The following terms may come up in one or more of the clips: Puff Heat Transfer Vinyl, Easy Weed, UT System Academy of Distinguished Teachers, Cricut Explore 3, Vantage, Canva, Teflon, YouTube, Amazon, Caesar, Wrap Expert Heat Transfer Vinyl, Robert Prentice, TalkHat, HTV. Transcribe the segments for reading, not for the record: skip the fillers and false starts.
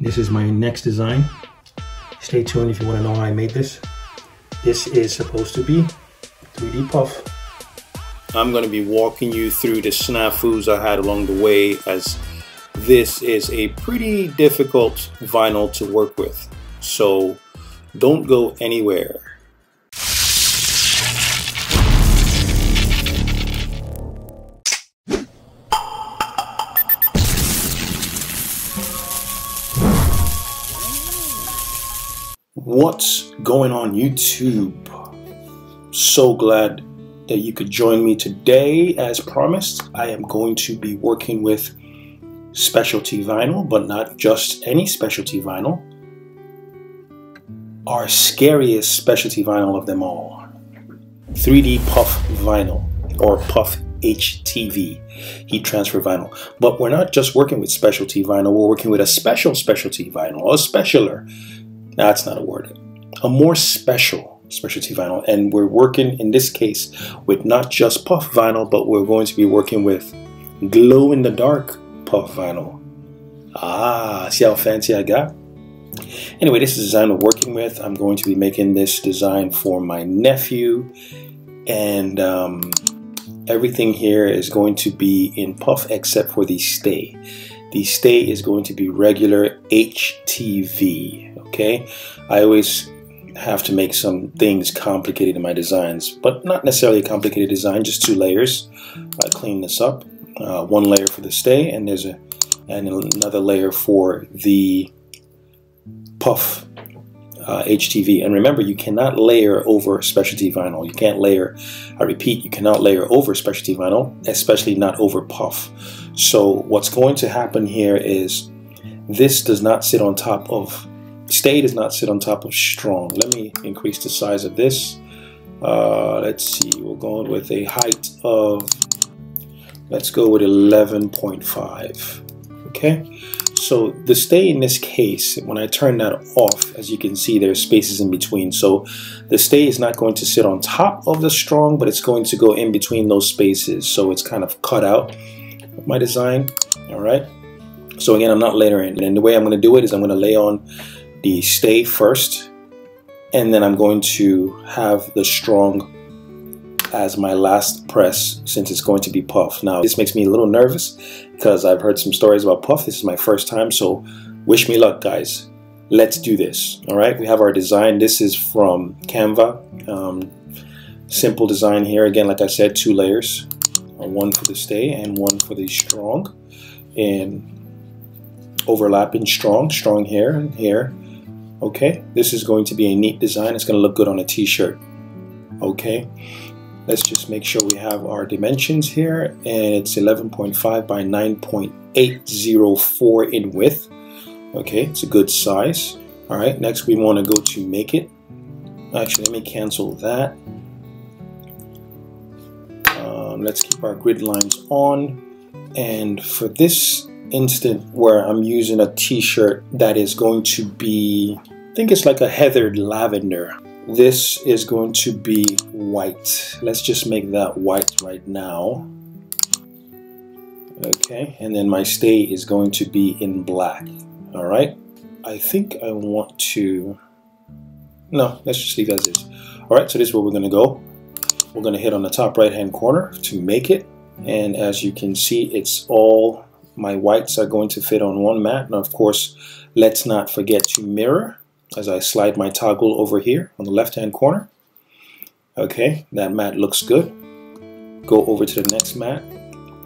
This is my next design. Stay tuned if you want to know how I made this. This is supposed to be 3D Puff. I'm going to be walking you through the snafus I had along the way, as this is a pretty difficult vinyl to work with. So don't go anywhere. What's going on, YouTube? So glad that you could join me today. As promised, I am going to be working with specialty vinyl, but not just any specialty vinyl. Our scariest specialty vinyl of them all. 3D Puff Vinyl, or Puff HTV, Heat Transfer Vinyl. But we're not just working with specialty vinyl, we're working with a special specialty vinyl, a specialer. That's not a word. A more special specialty vinyl. And we're working, in this case, with not just puff vinyl, but we're going to be working with glow-in-the-dark puff vinyl. Ah, see how fancy I got? Anyway, this is the design we're working with. I'm going to be making this design for my nephew. And everything here is going to be in puff except for the stay. The stay is going to be regular HTV, okay? I always have to make some things complicated in my designs, but not necessarily a complicated design, just two layers. I clean this up, one layer for the stay, and there's another layer for the puff HTV. And remember, you cannot layer over specialty vinyl. You can't layer, I repeat, you cannot layer over specialty vinyl, especially not over puff. So what's going to happen here is this does not sit on top of, stay does not sit on top of strong. Let me increase the size of this. Let's see, we're going with a height of, let's go with 11.5, okay? So the stay in this case, when I turn that off, as you can see, there's spaces in between. So the stay is not going to sit on top of the strong, but it's going to go in between those spaces. So it's kind of cut out of my design, all right? So again, I'm not layering. And the way I'm gonna do it is I'm gonna lay on the stay first, and then I'm going to have the strong as my last press, since it's going to be puff. Now this makes me a little nervous because I've heard some stories about puff. This is my first time, so wish me luck, guys. Let's do this. All right, we have our design. This is from Canva. Simple design here. Again, like I said, two layers, one for the stay and one for the strong, and overlapping strong here and here. Okay, this is going to be a neat design. It's gonna look good on a t-shirt. Okay, let's just make sure we have our dimensions here, and it's 11.5 by 9.804 in width. Okay, it's a good size. All right, next we want to go to make it. Actually, let me cancel that. Let's keep our grid lines on. And for this instant where I'm using a t-shirt that is going to be, I think it's like a heathered lavender. This is going to be white. Let's just make that white right now. Okay, and then my stay is going to be in black. All right, I think I want to, no, let's just leave as is. All right, so this is where we're gonna go. We're gonna hit on the top right-hand corner to make it. And as you can see, it's all, my whites are going to fit on one mat. And of course, let's not forget to mirror as I slide my toggle over here on the left-hand corner. Okay, that mat looks good. Go over to the next mat.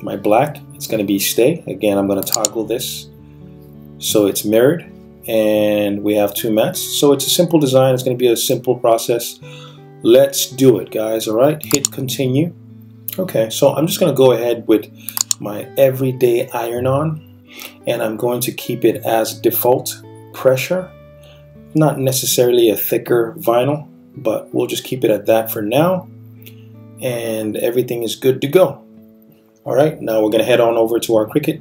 My black, it's gonna be stay. Again, I'm gonna toggle this so it's mirrored, and we have two mats. So it's a simple design. It's gonna be a simple process. Let's do it, guys, all right? Hit continue. Okay, so I'm just gonna go ahead with my everyday iron-on, and I'm going to keep it as default pressure. Not necessarily a thicker vinyl, but we'll just keep it at that for now, and everything is good to go. All right, now we're gonna head on over to our Cricut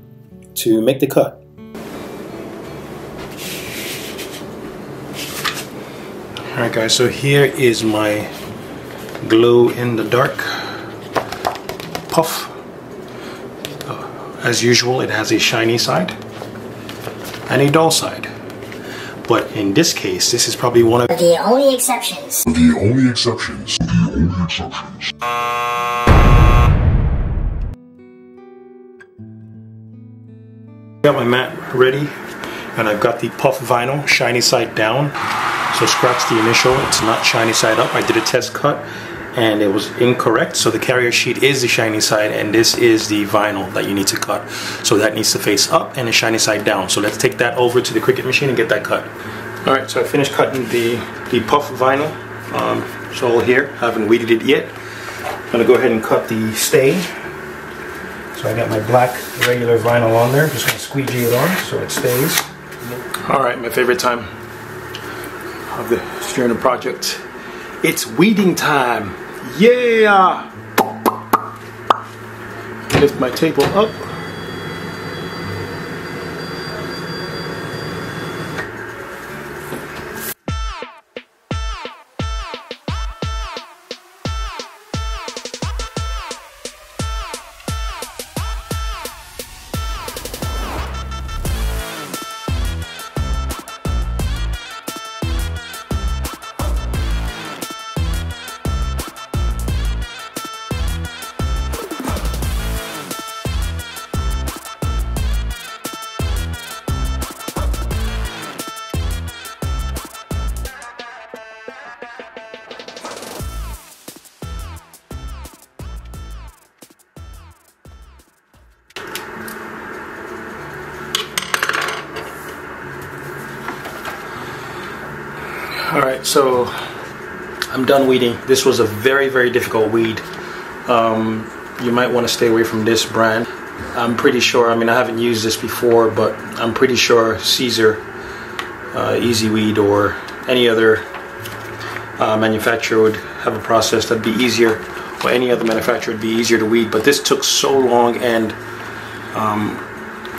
to make the cut. All right, guys, so here is my glow in the dark puff. As usual, it has a shiny side and a dull side. But in this case, this is probably one of the only exceptions. Got my mat ready, and I've got the puff vinyl shiny side down. So scratch the initial, it's not shiny side up. I did a test cut and it was incorrect. So the carrier sheet is the shiny side and this is the vinyl that you need to cut. So that needs to face up and the shiny side down. So let's take that over to the Cricut machine and get that cut. All right, so I finished cutting the puff vinyl. It's all here, haven't weeded it yet. I'm gonna go ahead and cut the stain. So I got my black regular vinyl on there. Just gonna squeegee it on so it stays. All right, my favorite time of the Journal project. It's weeding time. Yeah! Lift my table up. Alright, so I'm done weeding. This was a very, very difficult weed. You might want to stay away from this brand. I'm pretty sure, I mean, I haven't used this before, but I'm pretty sure Caesar, Easy Weed, or any other manufacturer would have a process that'd be easier, or any other manufacturer would be easier to weed, but this took so long, and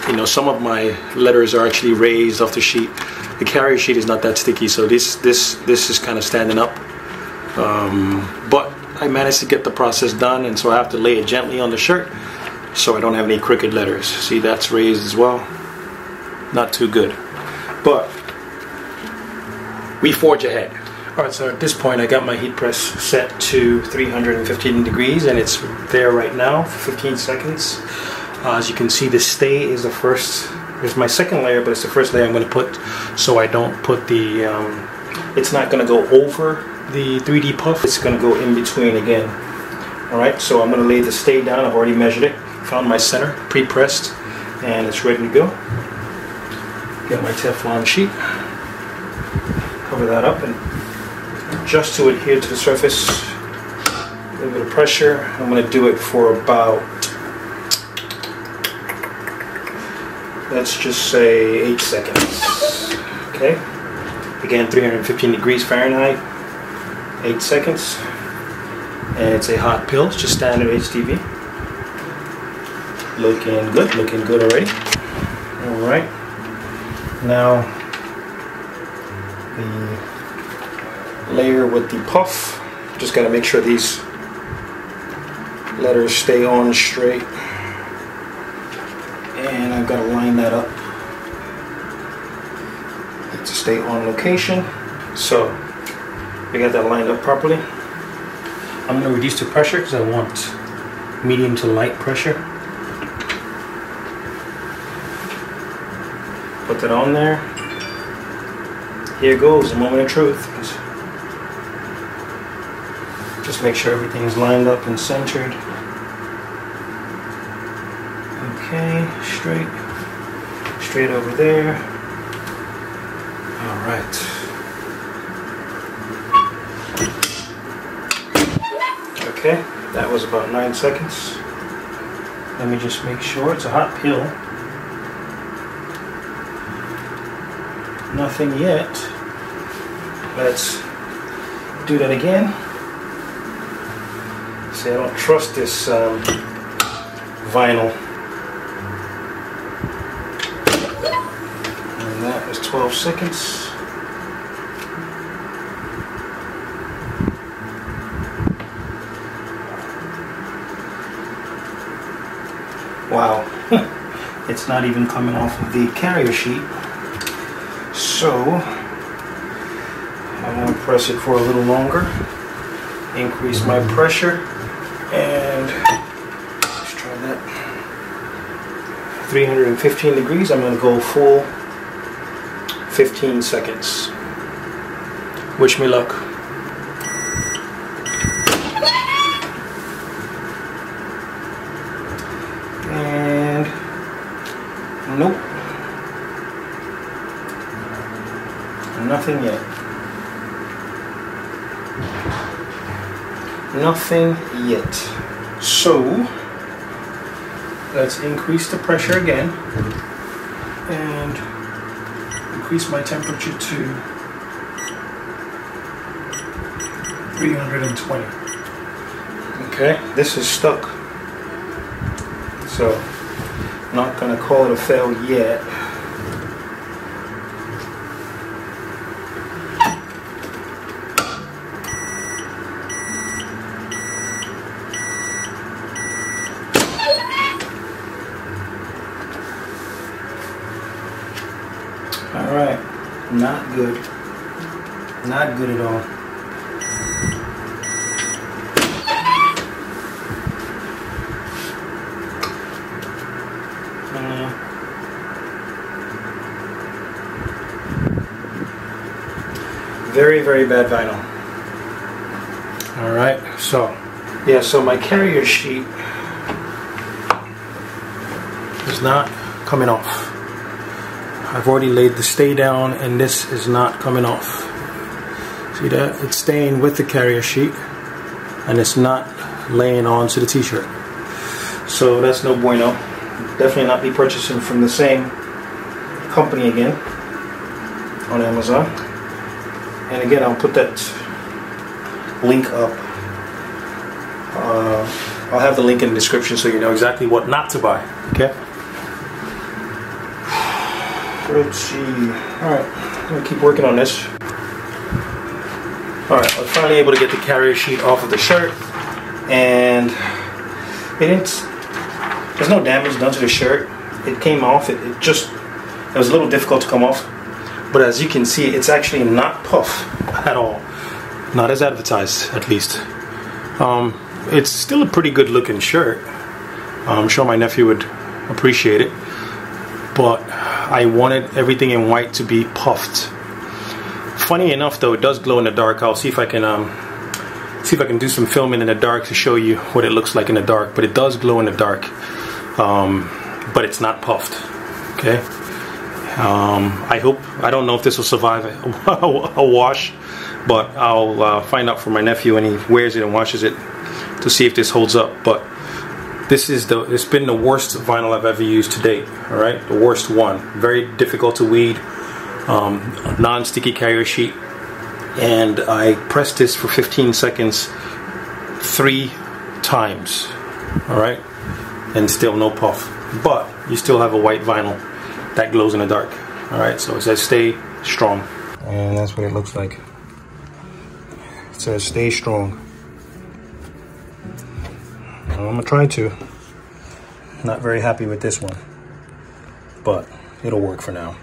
you know, some of my letters are actually raised off the sheet. The carrier sheet is not that sticky, so this is kind of standing up. But I managed to get the process done, and so I have to lay it gently on the shirt so I don't have any crooked letters. See, that's raised as well. Not too good. But we forge ahead. All right, so at this point I got my heat press set to 315 degrees, and it's there right now for 15 seconds. As you can see, the stay is the first. Here's my second layer, but it's the first layer I'm going to put, so I don't put the, it's not going to go over the 3D puff. It's going to go in between again. All right, so I'm going to lay the stay down. I've already measured it. Found my center, pre-pressed, and it's ready to go. Get my Teflon sheet. Cover that up and just to adhere to the surface. A little bit of pressure. I'm going to do it for about, let's just say 8 seconds. Okay. Again, 315 degrees Fahrenheit, 8 seconds. And it's a hot pill, it's just standard HTV. Looking good already. All right. Now, the layer with the puff. Just gotta make sure these letters stay on straight. And I've got to line that up to stay on location. So we got that lined up properly. I'm going to reduce the pressure because I want medium to light pressure. Put that on there. Here goes the moment of truth. Just make sure everything is lined up and centered. Okay, straight over there. All right. Okay, that was about 9 seconds. Let me just make sure, it's a hot peel. Nothing yet. Let's do that again. See, I don't trust this vinyl. 12 seconds. Wow. It's not even coming off of the carrier sheet. So I'm going to press it for a little longer, increase my pressure, and let's try that. 315 degrees. I'm going to go full 15 seconds. Wish me luck. Nope. Nothing yet. Nothing yet. So, let's increase the pressure again and increase my temperature to 320. Okay, this is stuck. So, not going to call it a fail yet. All right, not good. Not good at all. Very, very bad vinyl. All right, so yeah, so my carrier sheet is not coming off. I've already laid the stay down and this is not coming off. See that? It's staying with the carrier sheet and it's not laying onto the t-shirt. So that's no bueno. Definitely not be purchasing from the same company again on Amazon. And again, I'll put that link up. I'll have the link in the description so you know exactly what not to buy. Okay? Let's see. Alright, I'm going to keep working on this. Alright, I was finally able to get the carrier sheet off of the shirt. And there's no damage done to the shirt. It came off. It was a little difficult to come off. But as you can see, it's actually not puff at all. Not as advertised, at least. It's still a pretty good looking shirt. I'm sure my nephew would appreciate it. But I wanted everything in white to be puffed. Funny enough though, it does glow in the dark. I'll see if I can do some filming in the dark to show you what it looks like in the dark. But it does glow in the dark. But it's not puffed. Okay? I don't know if this will survive a wash, but I'll find out for my nephew when he wears it and washes it to see if this holds up. But it's been the worst vinyl I've ever used to date. All right, the worst one. Very difficult to weed. Non-sticky carrier sheet, and I pressed this for 15 seconds 3 times. All right, and still no puff. But you still have a white vinyl that glows in the dark. All right, so it says stay strong. And that's what it looks like. It says stay strong. Well, I'm gonna try to. Not very happy with this one, but it'll work for now.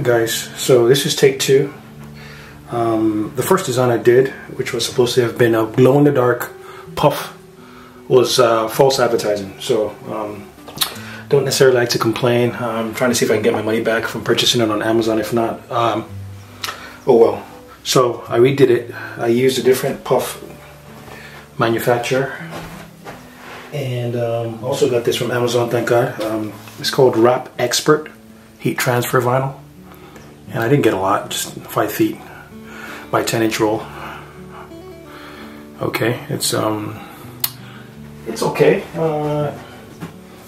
Guys, so this is take 2. The first design I did, which was supposed to have been a glow-in-the-dark puff, was false advertising. So don't necessarily like to complain. I'm trying to see if I can get my money back from purchasing it on Amazon. If not, oh well. So I redid it. I used a different puff manufacturer, and also got this from Amazon, thank God. It's called Wrap Expert Heat Transfer Vinyl. And I didn't get a lot, just 5 feet by 10-inch roll. Okay, it's okay.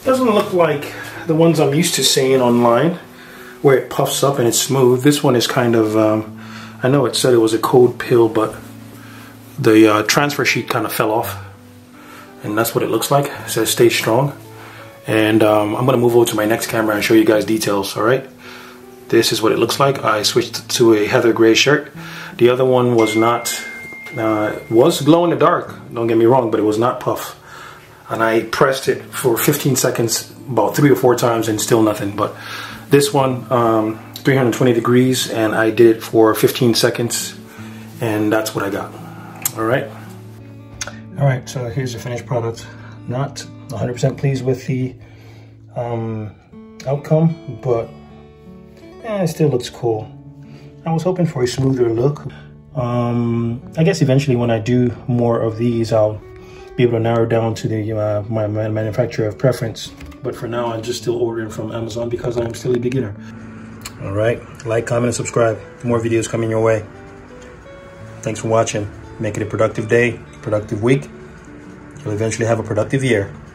Doesn't look like the ones I'm used to seeing online, where it puffs up and it's smooth. This one is kind of, I know it said it was a cold pill, but the transfer sheet kind of fell off, and that's what it looks like. It says stay strong, And I'm gonna move over to my next camera and show you guys details. All right, this is what it looks like. I switched to a heather gray shirt. The other one was not, was glow in the dark, don't get me wrong, but it was not puff. And I pressed it for 15 seconds about 3 or 4 times and still nothing. But this one, 320 degrees, and I did it for 15 seconds, and that's what I got. All right. All right, so here's the finished product. Not 100% pleased with the outcome, but it still looks cool. I was hoping for a smoother look. I guess eventually when I do more of these, I'll be able to narrow down to the my manufacturer of preference. But for now, I'm just still ordering from Amazon because I'm still a beginner. All right, like, comment, and subscribe. More videos coming your way. Thanks for watching. Make it a productive day, productive week. You'll eventually have a productive year.